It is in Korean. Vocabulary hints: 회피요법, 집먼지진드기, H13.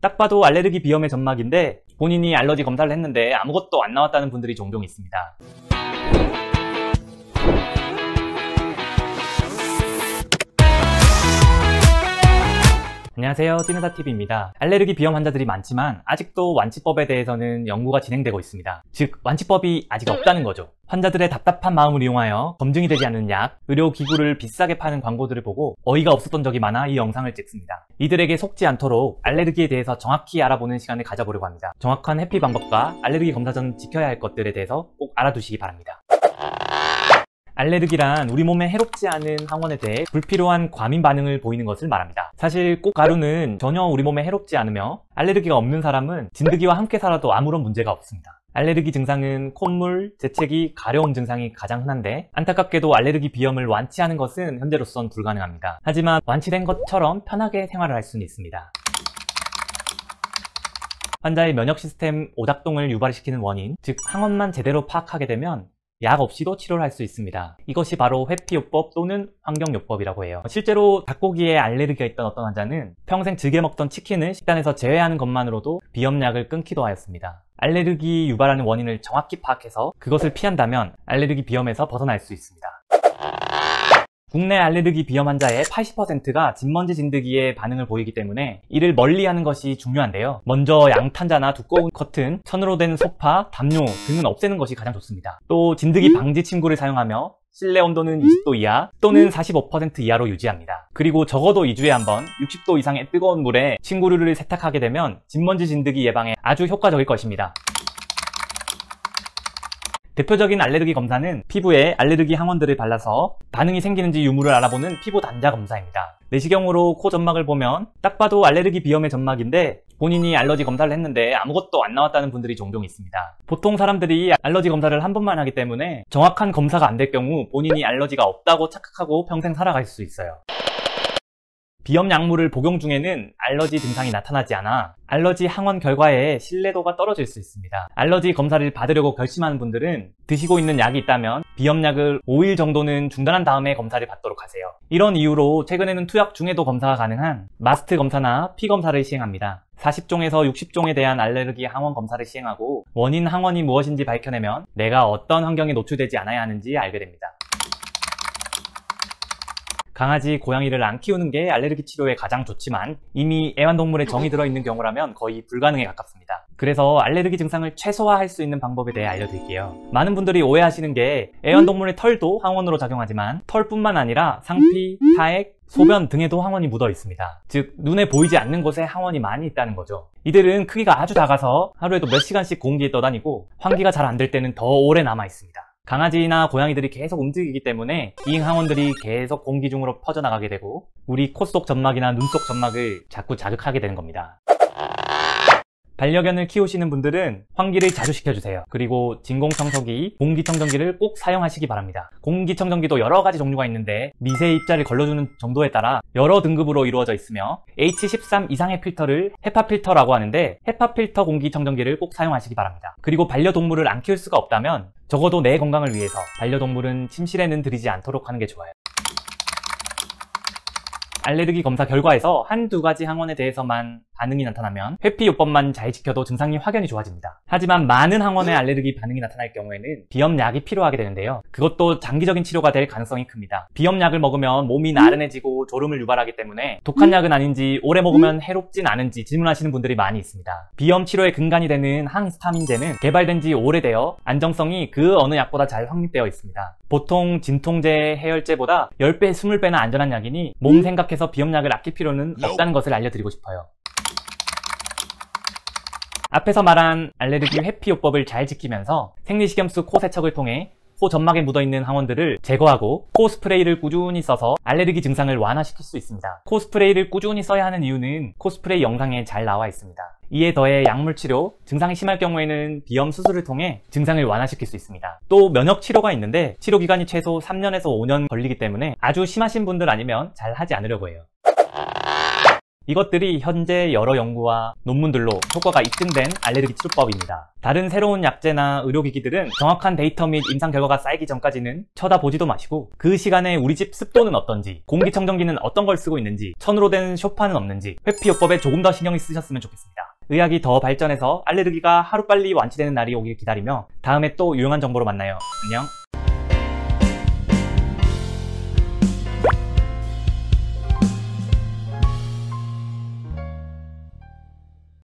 딱 봐도 알레르기 비염의 점막인데 본인이 알러지 검사를 했는데 아무것도 안 나왔다는 분들이 종종 있습니다. 안녕하세요, 찐의사TV입니다. 알레르기 비염 환자들이 많지만 아직도 완치법에 대해서는 연구가 진행되고 있습니다. 즉, 완치법이 아직 없다는 거죠. 환자들의 답답한 마음을 이용하여 검증이 되지 않은 약, 의료기구를 비싸게 파는 광고들을 보고 어이가 없었던 적이 많아 이 영상을 찍습니다. 이들에게 속지 않도록 알레르기에 대해서 정확히 알아보는 시간을 가져보려고 합니다. 정확한 회피 방법과 알레르기 검사 전 지켜야 할 것들에 대해서 꼭 알아두시기 바랍니다. 알레르기란 우리 몸에 해롭지 않은 항원에 대해 불필요한 과민 반응을 보이는 것을 말합니다. 사실 꽃가루는 전혀 우리 몸에 해롭지 않으며 알레르기가 없는 사람은 진드기와 함께 살아도 아무런 문제가 없습니다. 알레르기 증상은 콧물, 재채기, 가려움 증상이 가장 흔한데 안타깝게도 알레르기 비염을 완치하는 것은 현재로선 불가능합니다. 하지만 완치된 것처럼 편하게 생활을 할 수는 있습니다. 환자의 면역 시스템 오작동을 유발시키는 원인, 즉 항원만 제대로 파악하게 되면 약 없이도 치료를 할 수 있습니다. 이것이 바로 회피요법 또는 환경요법이라고 해요. 실제로 닭고기에 알레르기가 있던 어떤 환자는 평생 즐겨 먹던 치킨을 식단에서 제외하는 것만으로도 비염약을 끊기도 하였습니다. 알레르기 유발하는 원인을 정확히 파악해서 그것을 피한다면 알레르기 비염에서 벗어날 수 있습니다. 국내 알레르기 비염 환자의 80%가 진먼지 진드기에 반응을 보이기 때문에 이를 멀리하는 것이 중요한데요. 먼저 양탄자나 두꺼운 커튼, 천으로 된 소파, 담요 등은 없애는 것이 가장 좋습니다. 또 진드기 방지 침구를 사용하며 실내 온도는 20도 이하 또는 45% 이하로 유지합니다. 그리고 적어도 2주에 한번 60도 이상의 뜨거운 물에 침구류를 세탁하게 되면 진먼지 진드기 예방에 아주 효과적일 것입니다. 대표적인 알레르기 검사는 피부에 알레르기 항원들을 발라서 반응이 생기는지 유무를 알아보는 피부 단자 검사입니다. 내시경으로 코 점막을 보면 딱 봐도 알레르기 비염의 점막인데 본인이 알러지 검사를 했는데 아무것도 안 나왔다는 분들이 종종 있습니다. 보통 사람들이 알러지 검사를 한 번만 하기 때문에 정확한 검사가 안 될 경우 본인이 알러지가 없다고 착각하고 평생 살아갈 수 있어요. 비염 약물을 복용 중에는 알러지 증상이 나타나지 않아 알러지 항원 결과에 신뢰도가 떨어질 수 있습니다. 알러지 검사를 받으려고 결심하는 분들은 드시고 있는 약이 있다면 비염약을 5일 정도는 중단한 다음에 검사를 받도록 하세요. 이런 이유로 최근에는 투약 중에도 검사가 가능한 마스트 검사나 피 검사를 시행합니다. 40종에서 60종에 대한 알레르기 항원 검사를 시행하고 원인 항원이 무엇인지 밝혀내면 내가 어떤 환경에 노출되지 않아야 하는지 알게 됩니다. 강아지, 고양이를 안 키우는 게 알레르기 치료에 가장 좋지만 이미 애완동물에 정이 들어있는 경우라면 거의 불가능에 가깝습니다. 그래서 알레르기 증상을 최소화할 수 있는 방법에 대해 알려드릴게요. 많은 분들이 오해하시는 게 애완동물의 털도 항원으로 작용하지만 털뿐만 아니라 상피, 타액, 소변 등에도 항원이 묻어 있습니다. 즉, 눈에 보이지 않는 곳에 항원이 많이 있다는 거죠. 이들은 크기가 아주 작아서 하루에도 몇 시간씩 공기에 떠다니고 환기가 잘 안 될 때는 더 오래 남아 있습니다. 강아지나 고양이들이 계속 움직이기 때문에 이 항원들이 계속 공기 중으로 퍼져나가게 되고 우리 코 속 점막이나 눈 속 점막을 자꾸 자극하게 되는 겁니다. 반려견을 키우시는 분들은 환기를 자주 시켜주세요. 그리고 진공청소기, 공기청정기를 꼭 사용하시기 바랍니다. 공기청정기도 여러 가지 종류가 있는데 미세 입자를 걸러주는 정도에 따라 여러 등급으로 이루어져 있으며 H13 이상의 필터를 헤파 필터라고 하는데 헤파 필터 공기청정기를 꼭 사용하시기 바랍니다. 그리고 반려동물을 안 키울 수가 없다면 적어도 내 건강을 위해서 반려동물은 침실에는 들이지 않도록 하는 게 좋아요. 알레르기 검사 결과에서 한두 가지 항원에 대해서만 반응이 나타나면 회피요법만 잘 지켜도 증상이 확연히 좋아집니다. 하지만 많은 항원의 알레르기 반응이 나타날 경우에는 비염약이 필요하게 되는데요. 그것도 장기적인 치료가 될 가능성이 큽니다. 비염약을 먹으면 몸이 나른해지고 졸음을 유발하기 때문에 독한 약은 아닌지 오래 먹으면 해롭진 않은지 질문하시는 분들이 많이 있습니다. 비염 치료의 근간이 되는 항히스타민제는 개발된 지 오래되어 안정성이 그 어느 약보다 잘 확립되어 있습니다. 보통 진통제, 해열제보다 10배, 20배나 안전한 약이니 몸 생각해서 비염약을 아낄 필요는 없다는 것을 알려드리고 싶어요. 앞에서 말한 알레르기 회피요법을 잘 지키면서 생리식염수 코 세척을 통해 코 점막에 묻어있는 항원들을 제거하고 코 스프레이를 꾸준히 써서 알레르기 증상을 완화시킬 수 있습니다. 코 스프레이를 꾸준히 써야 하는 이유는 코 스프레이 영상에 잘 나와 있습니다. 이에 더해 약물치료, 증상이 심할 경우에는 비염 수술을 통해 증상을 완화시킬 수 있습니다. 또 면역치료가 있는데 치료기간이 최소 3년에서 5년 걸리기 때문에 아주 심하신 분들 아니면 잘 하지 않으려고 해요. 이것들이 현재 여러 연구와 논문들로 효과가 입증된 알레르기 치료법입니다. 다른 새로운 약제나 의료기기들은 정확한 데이터 및 임상 결과가 쌓이기 전까지는 쳐다보지도 마시고 그 시간에 우리 집 습도는 어떤지, 공기청정기는 어떤 걸 쓰고 있는지, 천으로 된 쇼파는 없는지, 회피요법에 조금 더 신경이 쓰셨으면 좋겠습니다. 의학이 더 발전해서 알레르기가 하루빨리 완치되는 날이 오길 기다리며 다음에 또 유용한 정보로 만나요. 안녕!